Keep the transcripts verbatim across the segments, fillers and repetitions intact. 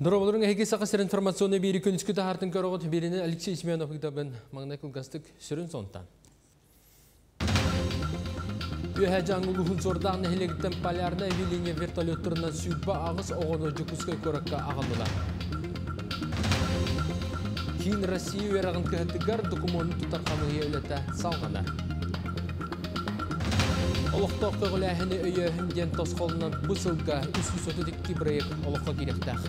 Дөрөвлөрөнгө хегесага сер информационны бири күнүскүтө хартын көрөгөт бирине Алексей Семенов китабын магнакул гастык сүрүн сонтан. Үһәҗән улуһун зордан хелектен палярны вилине вертолёттарынан сүбө агыз огоно жүкүскө көрөккө агылдылар. Кин Россия ярагын кеттигер документ тутаканы явлата салганар. Олоқтоқ көғіләхіні өйі өңден тосқолынан бұсылға үсі сөтедікке бірайық олыққа керектақ.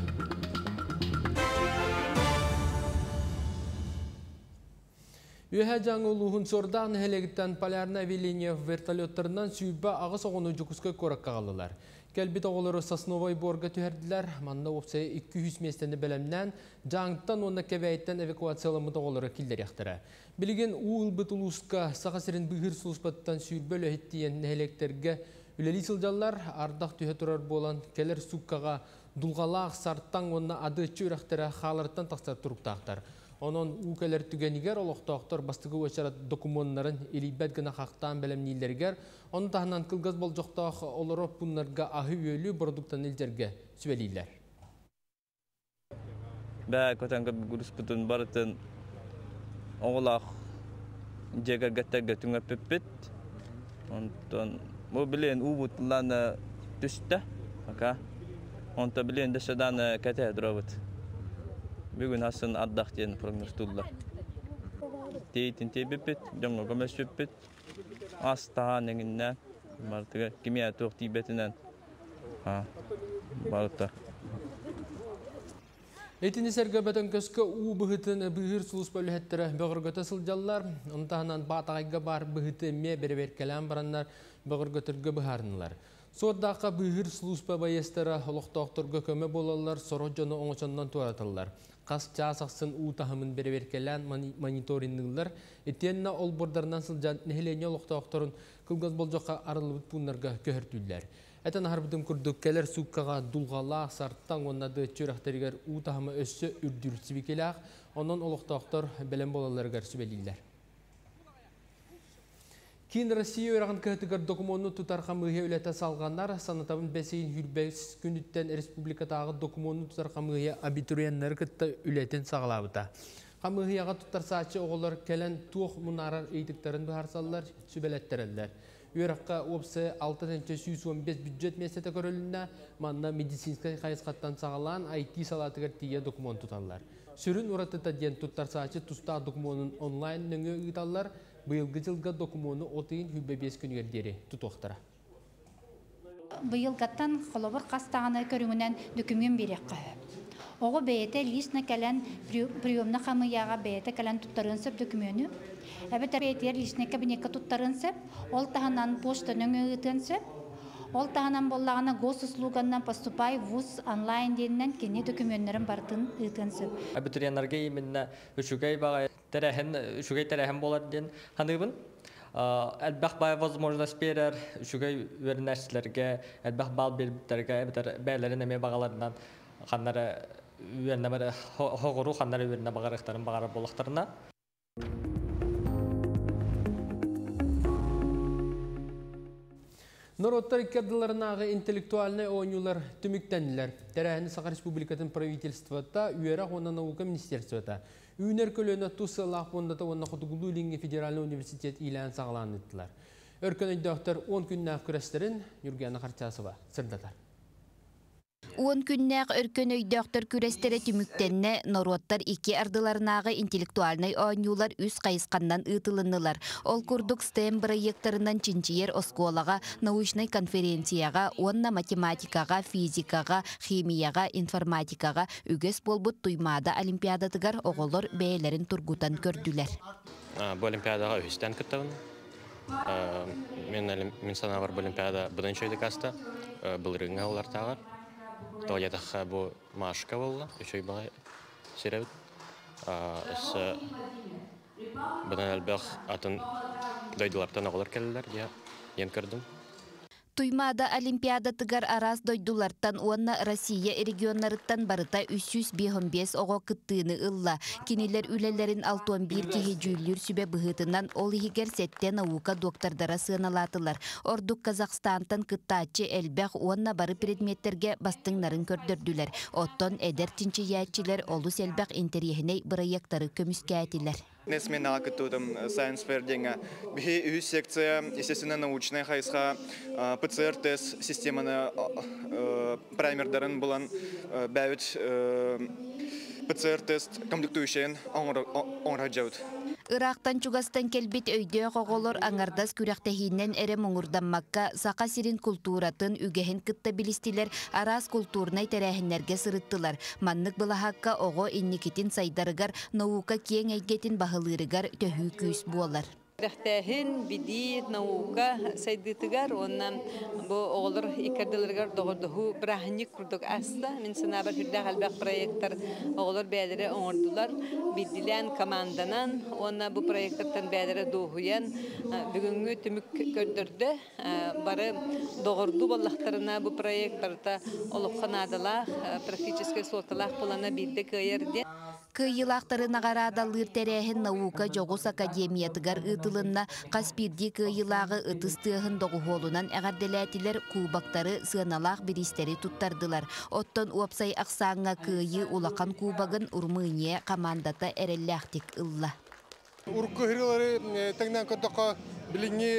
Үйе жаңы ұлығын сордан әлігіттен полярна велине вертолеттарынан сүйбі ағыс оғыны жүкіске көрікқа қалылар. Кәлбет оғылары Сосновой борға түйерділер. Манна өпсайы екі жүз местені бәлімнен жаңыттан онна кәвәйттен эвакуациялымыд оғылары келдер яқтыры. Білген ұл бұт ұлысқа сақасырын бұғыр сұлыспаттан сүйбөл өйттейен әлектерге үлелі сылжалар ардақ түйе тұрар болан кәлер сұққаға дұлғалақ сарттан онына ады үші үрақтары қаларттан тақсар тұрықтақтар. Онын ұқәлер түгенігер олықтақтар бастығы өшарат документарын елейбәт гіна қақтан бәлемнейлдергер. Оны тағынан қылғаз бол жоқтақ олары бұнларға ахы өйлі продуктан елдерге сөйлейлер. Бә, Oğlak jaga gətəgə tünə pəpət. Ondan bu bilən ubutlanı düşdə. Aka. Onda bilən dəşədən kətə drobut. Bu gün həsən addaq deyən proqnoz tutdular. Deytin təpət, dəngə qəməs pəpət. Astahanəginə martə kimya toxti betindən. Ha. Martə. Этини сәргә бәтән көскә у быһытын быһыр сулыс бөлһәттәре бөгөргөтә сылҗаллар, онтаһынан батагыга бар быһыты ме бербер калам бараннар бөгөргөтөргө быһарнылар. Соддака быһыр сулыс бабаястара холык тохторга көме болалар, сорожоны оңочоннан туратылар. Кас часаксын у тахымын бербер калан мониторингылар, этенна ол бордарнан сылжан нехлене холык тохторун кылгыз болжокка арылып бунларга көһөртүләр. Әтән арбытым күрдік кәлер сұққаға дұлғала сарттан оннады чөрәқтергер ұтағымы өссі үрдүрсі бекеләқ, онын олықтақтар бәлем болалар ғарсы бәлейлер. Кейін Россия өрағын кәтігір документны тұтарқамығы өләті салғанлар, санатабын бәсейін үрбәс күндіттен республикатағы документны тұтарқамығы абитуриянлар күтті өләтін сағылабыта. Қамығыяға тұттарсаатшы оғылар кәлән туқ мұнарар ейтіктерін бұхарсалар, сүбәләттірілдер. Үйраққа өпсі алты миллион бес жүз он бес бюджет местеті көрілінде, манна медицинскай қайысқаттан сағалан ай ти салатығыр тие документ тұталар. Сүрін ұратыта дейін тұттарсаатшы тұста документын онлайн нөңі ұйталар, бұйылғы жылға документын отығын үббебес күнігердері тұтуқтыра. Бұйылғаттан қолабыр қастағаны көрімінен дүкімген берек қағы. Oğu bəyətə lisna kələn priyomna xamıyağa bəyətə kələn tuttarın səb dökümünü. Əbətə bəyətər lisna kəbinəkə tuttarın səb, ol tahanan poçtanın öğütən səb, ol tahanan bollağına gosusluğundan pastupay vuz online deyinlən kene dökümünlərin bartın öğütən səb. Əbətüriyənlərgə yeminlə üçüqəy tərəxən bolar deyən hanıbın. Əlbəq bəyə vəzmojnəs berər, üçüqəy vərinəşlərgə, əlbəq bal berbətərgə, əbətər bəylərin əmək bağalarından xanlara Üyernəmərə hoğuru xanlar üyernə bağarıqların bağarı bolaqlarına. Народтар кәддыларынаға интеллектуальны ойнулар түміктәнілер. Тәрәхіні Сақа Республикатын правительствата, Үйерақ онна наука министерствата. Үйінер көліне тусы лақпондата онна құтығылу үлінге федеральный университет илән сағыланыттылар. Өркен өйдіақтар он күніне әкірестерін Юргияна Қартиясова сырдатар. он күннәк өркөн өйдәктөр күрәстәре түмүктәнне народтар ике ардыларынагы интеллектуальный ойнулар үз кайыскандан ытылыннылар. Ол курдук STEM проекторынан чинчиер осколага, научный конференцияга, онна математикага, физикага, химияга, информатикага үгес болбут туймада олимпиадатыгар оголор бәйләрен тургутан көрдүләр. Бу олимпиадага үстән кеттем. Мен мен санавар олимпиада беренче декаста булырыңга улартага. Тоятаха бу машка болла, ещё бала серебит. А с бенелбех атын дойдылар тана олар келдилер, я ен кирдим. Туймада Олимпиада тыгар арас дойдуларттан уонна Россия регионнарыттан барыта үс жүз беш ого кыттыны ылла. Кинелер үлелерин алтон бир кеге жүйлүр сүбе быхытынан ол егер сетте наука доктордара сыналатылар. Ордук Казахстантан кыттачы элбэх уонна бары предметтерге бастыңнарын көрдөрдүлер. Оттон эдер тинчи яатчилер олус элбэх интерьехиней быраяктары көмүскәтилер. Несмен алакытудым Science Fair деңе. Бихи үс секция, естественно, научная хайсха ПЦР-тест системаны праймердарын булан бәвіт ПЦР-тест комплектующен оңра жауд. Ирақтан Чугастан келбит өйдө қоғолор аңардас күрәқтәхиннен әрі мұңырданмаққа сақа сирин культуратын үгәхін кытта білістілер арас культурнай тәрәхіннерге сырыттылар. Маннық бұлахаққа оғо инникетін сайдарыгар, наука кең әйгетін бағылырыгар төхі күйіс болар. Ирақтахин биди наука сайдытыгар, оннан бұ оғолор икардылыргар доғырдығы бірахынник күрдік асыда. Мен сынабар хүрдәқ әлбәқ проекттар оғолор бәлері оңырдылар. Бидилен komandanın ona bu proyektten belirle doğuyan bugünkü tümük gördürdü. Barı doğurdu vallahtırına bu proyektlerde olup kanadalar pratikçiske sortalar kullanabildik yerde. Кыйылақтарын ағарадалыр тәрәхін наука жоғыс академиятығар ұтылынна Қаспирди кыйылағы ұтыстығын доғуғолынан әғарделәтілер кубактары сыналақ берістері тұттардылар. Оттон уапсай ақсаңа кыйы улақан кубагын Урмыния командата әрелләқтік ұлла. Уркүрілері тәңнен көттіқа біліңі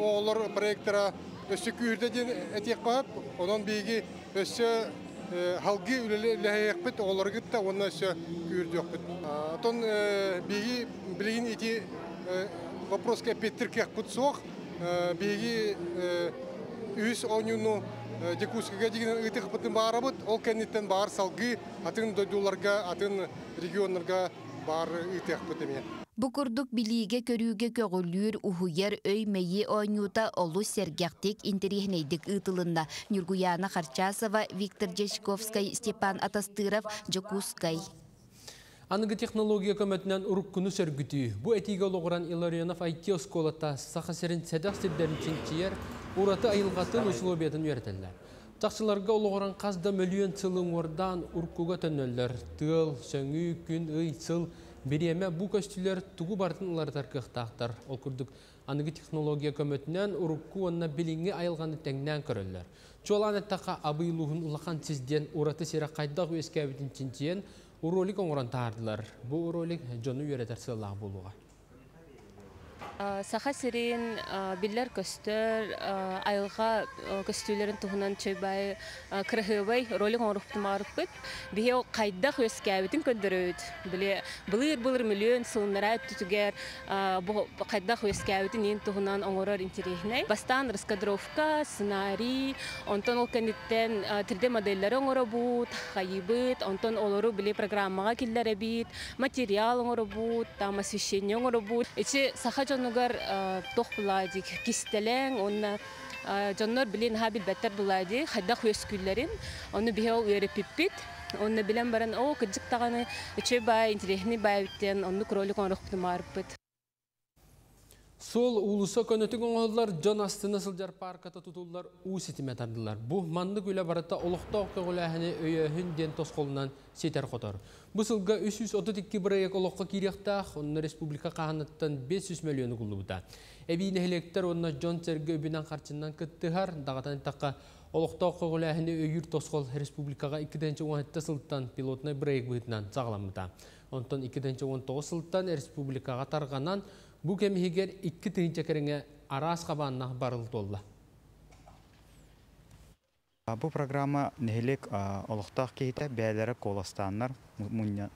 оғылыр проекттара өсі күйірдеден әтек бағып, оның бейгі өсі халги үлеләйәкпіт олар гітті, онына өсі күйірді өкпіт. Атон бейгі білігін еті вопроска петтіркек құтсуақ, бейгі үйіс оңыну декускаға деген үйті қыпытын бағар бұд, ол кәнеттен бағар салғы атын дойдуларға, атын регионларға бағар үйті қыпытыме. Бұқырдық біліге көріге көғілер ұхуяр өймейі ойнута олу сергектек интерихнейдік ұтылында. Нюргуяна Харчасова, Виктор Джешковскай, Степан Атастыров, Джокускай. Анығы технология көмөтінен ұрық күні сәргіті. Бұ әтеге олығыран Иларионов ай ти осколата сақасерін сәдәқ сәддәрін чентиер, ұраты айылғатын ұшылобетін өртелі. Тақсыларға олығыран қазда мөліен сылың ордан ұрқуға төнөлдер. Тыл, сөңі, күн, үй, сыл. Береме бұ көстілер тұғы бартын ұлардар қықтақтар. Ол күрдік анығы технология көмөтінен ұрыққу онына біліңі айылғаны тәңнен көрілдер. Чуалан әттақа абыйлуғын ұлақан сізден ұраты сері қайдақ өскәбетін чентиен, уролик оңыран тағардылар. Бұ уролик жоны үйретер сыллағы болуға. Саха сирин, биллер көстер, айылға көстерлерін тұғынан чөйбай, кірғыбай ролик оңырыптым арып көт. Бігі о қайдақ өскәбетін көндірі өт. Бұлыр-бұлыр миллион сылынлара түтігер, қайдақ өскәбетін ең тұғынан оңырыр интерейхінай. Бастан раскадровка, сценарий, онтон ол кәнеттен түрде модельлер оңыры бұд, қайыбыд, онтон олыру біле программаға келдері бейд, материал оңыры бұд, там освещение оңыры бұд. Ечі саха жоны Нугар тох буладик кистелең, онна жоннор билен хабил беттер булади, хайдах өскүллерин, онны бихел үйрепиппит, онны билен баран о кыжык таганы үчө бай интерехни байбиттен, онны кролик оңрохту марпыт. Сол улуса көнөтүң оңолдар жон астыны сылжар парката тутулдар у ситиме тардылар. Бу мандык үлө барата олохто көгөлөһүнү өйөһүн ден тосколунан сетер котор. Бу сылга үс жүз отуз эки бирек олохко кирехтах, онун республика каһанаттан беш жүз миллион кулубута. Эбине электр онна жон терге өбүнөн карчындан кыттыгар, дагатан такка олохто көгөлөһүнү өйүр тоскол республикага эки жүз он жети сылтан пилотный бирек буйтнан сагламыта. Онтон эки жүз он тогуз сылтан республикага тарганан бу кемигер икки тыынчакереңе араас кабаннах барылдолла. Бу программа нелек олуктак кейте бээлери колостаннар,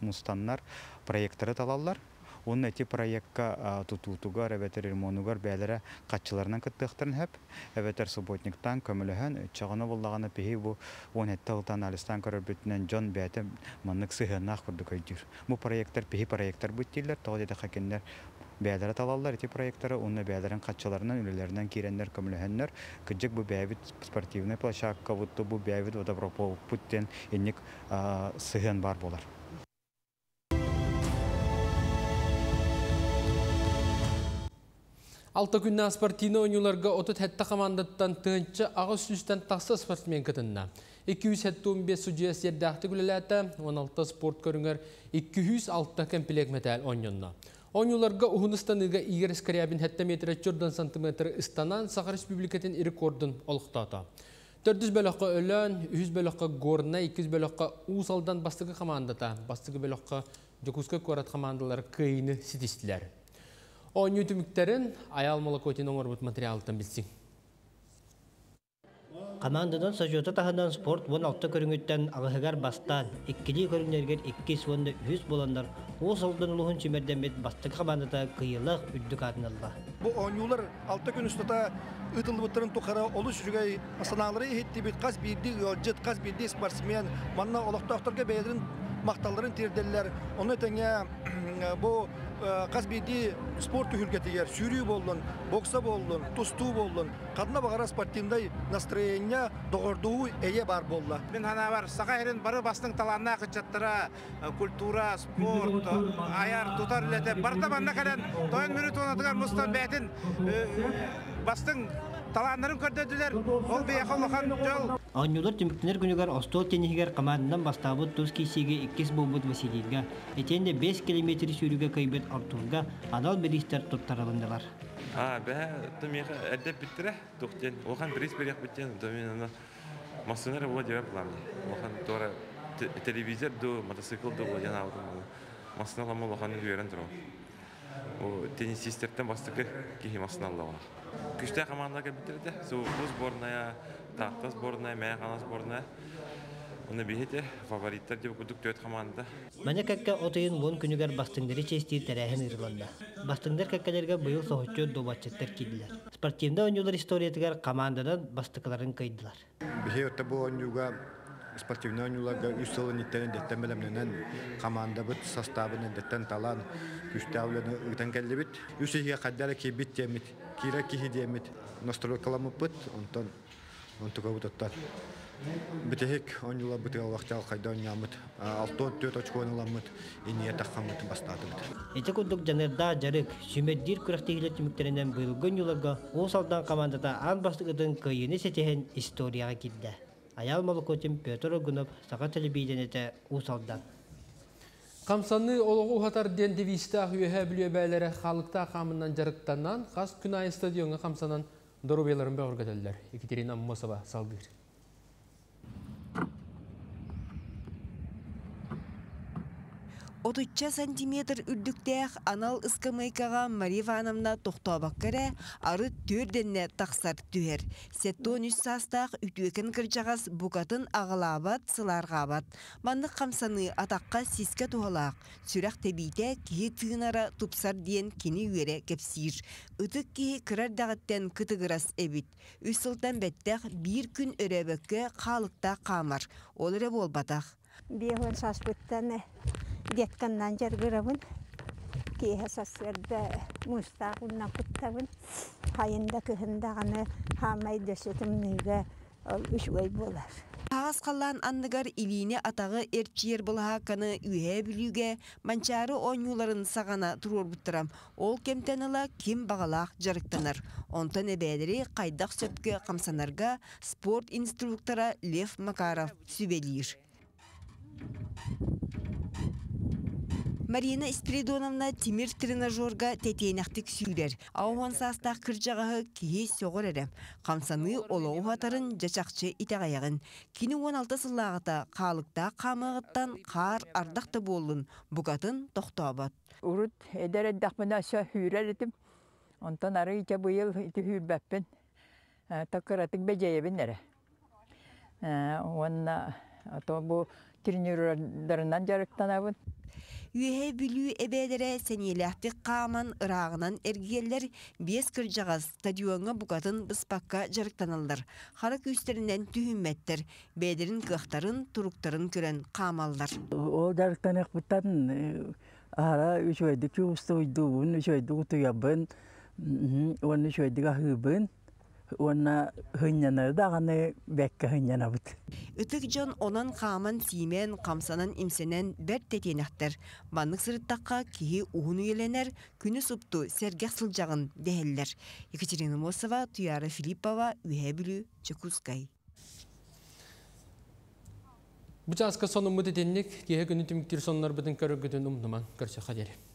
мустаннар проекттары талаллар. Онун эти проектка тутутугар, эветер ремонугар бээлери катчыларынан кыттыктарын хэп, эветер субботниктан көмүлөһөн чагына боллаганы пеги бу он жети ылтан алыстан көрөрбүтүнөн жон бээте маннык сыгынах курдук өйдүр. Бу проекттер пеги проекттер бүттилер, тогдеде хакеннер бәдәрі талалар еті проекттары, оны бәдәрін қатшаларынан, үлелерінен керендер, көмілігендер. Күджік бұ бәйбіт спортивный площадка, бұ бәйбіт водопропол путтен енік сығын бар болар. Altakünna Spartina oyuncularga otuz hette komandattan tınçı Ağustos'tan taksa sportmen katında. iki yüz on beş sucuyası yerde aktıgülelerde on altı sport körünger iki yüz altı kempilek metal oyuncularına. Oyuncularga Uğunistan'ı İgeriz Karyabin hette metre çordan santimetre istanan Sakharis Publikatin iri kordun olukta. dört yüz bölükka ölen, yüz bölükka gorna, iki yüz bölükka Uusal'dan bastıgı komandata, bastıgı bölükka dokuska korat komandaları kıyını sitiştiler. on yutümüklerin ayal malakotin onarbut materialından bilsin. Komandadan sajota tahadan sport on altı körüngütten ağıhıgar bastan, ikkili körünglerger iki yüz bolanlar Uusal'dan uluğun çimerdemet bastıgı komandata kıyılıq üddük adınallah. Bu on yıllar altı gün üstada Itılbıtların tokara oluşucuğay asanaları etti bir kas birdi yolcıt kas birdi sparsmen manna olaktaktarga beylerin mahtalların terdeller onu tenge bu kas birdi spor tühürgetiger sürüyü boldun boksa boldun tustu boldun kadına bakaras partiynday nastroyenya doğurduğu eye bar bolda ben hana var sakayrin barı bastın talanına kıçattıra kultura sport ayar tutar ilete barda manna kalan toyan mürüt onatıgar mustan beytin bastın talanların kördediler ol bir yakal okan yol. Anyolar tümükler günügar Ostol Tenihigar kamanından bastabut tuz kisege ikkis bobut vesililge. Etende beş kilometre sürüge kaybet arturga anal biristler tuttaralındılar. Ha be tümük elde bitire dokten okan biris biriyak bitten dominana masinere bu cevaplar. Okan doğru televizör do motosikl do yana masina lama okanı güveren durum. O tenisistlerden bastıkı ki masina lama. Küçük komandaga bitirdi. Soğuz bornaya, tahtas bornaya, meyhanas bornaya. Onu bildi. Favoritler diye kuduk dört komanda. Manakakka otayın on günügar bastınları çeşitli terehen İrlanda. Bastınlar kakkalarga bu yıl soğutçu dobaçetler kiydiler. Sportivda oyuncular historiyatıgar komandadan bastıkların kıydılar. Bihayette bu oyuncuga sportivna oyuncularga üç yılın itlerin detten belemlenen komanda bit, sastavının detten talan, güçlü avlanı ırtan geldi bit. Üç yılga kadar ki bit yemit. Kira kihi diyemit, nostalok kalamı pıt, ondan, ontuk avut attar. Bitehik, on yıla bitiğe vaxtı alkaydan yağmıt, altı on tört açık oynalammıt, iniye takhamıt, bastatımıt. Ete kuduk janırda jarık, sümerdir kıraktı hilatçı mükterinden buyurgun yılaga, Uusal'dan komandada an bastıkıdın kıyını setehen istoriyaya girdi. Ayal Malakotin, Petr Ogunov, Sakat Telebidenete, Uusal'dan. Kamsanı oluğu hatar den devişte üyehe bülüyebeylere halkta kamından jarıktanan Kas Künay Stadion'a kamsanan dorubeylerin beğurgateliler. Ekaterina Mosova saldır. otuz santimetr ürdükteğ anal ıskamaykağa Mariva Anamna toxtuğa bakkara arı tördenle taksar tüher. Setton üç sastağ ütüekin kırcağız bukatın ağıla abat, sılarga abat. Manlık kamsanı atakka siske tuhalaq. Sürak tebiyte kihi tığınara tupsar diyen kini üyere kepsir. Itık kihi kırar dağıtten kıtıgıras ebit. Üç sıltan bettağ bir gün örebeke kalıqta kamar. Olere bol batağ. Beğen şaşbıttan Diyetkandan jargırabın, ki hesaslarda mustağınla kuttabın, hayında kıhındağını hamay döşetim nüge üşüvey bolar. Ağız kalan anlıgar iliğine atağı erçiyer bulahakanı üye bülüge, mançarı on yılların sağana turur butturam. Ol kemtenala kim bağalaq jarıktanır. Ondan ebeleri qaydaq söpke kamsanarga sport instruktora Lev Makarov sübeliyir. Marina Ispiridonovna Timir trenajorga teteynaktik sürer. Auhan sastaq kırcağahı kihi soğur erem. Kamsanı oloğu hatarın jaçakçı itağayağın. Kini on altı sılağıta kalıqta kamağıttan kar ardaqta bollun. Bukatın toxtabat. Urut eder eddakmına şah hürer edim. Ondan arı ike bu yıl iti hürbebben. Takıratık beceyebin nere. Onna bu trenördarından jarıktanabın. Üyehe bülü ebedere seniyelahtik kaman ırağınan ergeller beş kırcağız stadiyona bukatın bıspakka jarıktanallar. Harık üstlerinden tühümmettir. Bederin kıhtarın, turuktarın gören kamallar. O jarıktanak bıtan ara üç aydık usta uyduğun, üç aydık utuyabın, on üç aydık ahıbın. ona hünyanır da gane bekka hünyanabıt. Ötükcan olan kaman simen kamsanan imsenen berte tenahtır. Banlık sırıttakka kihi uhunu yelener, günü subtu sergah sılcağın deheller. Yekaterina Mosova, Tuyara Filipova, Ühebülü, Çökuzkay. Bu çaska sonu müdedenlik, kihe günü tümktir sonlar bıdın karı güdün umduman karşı kaderi.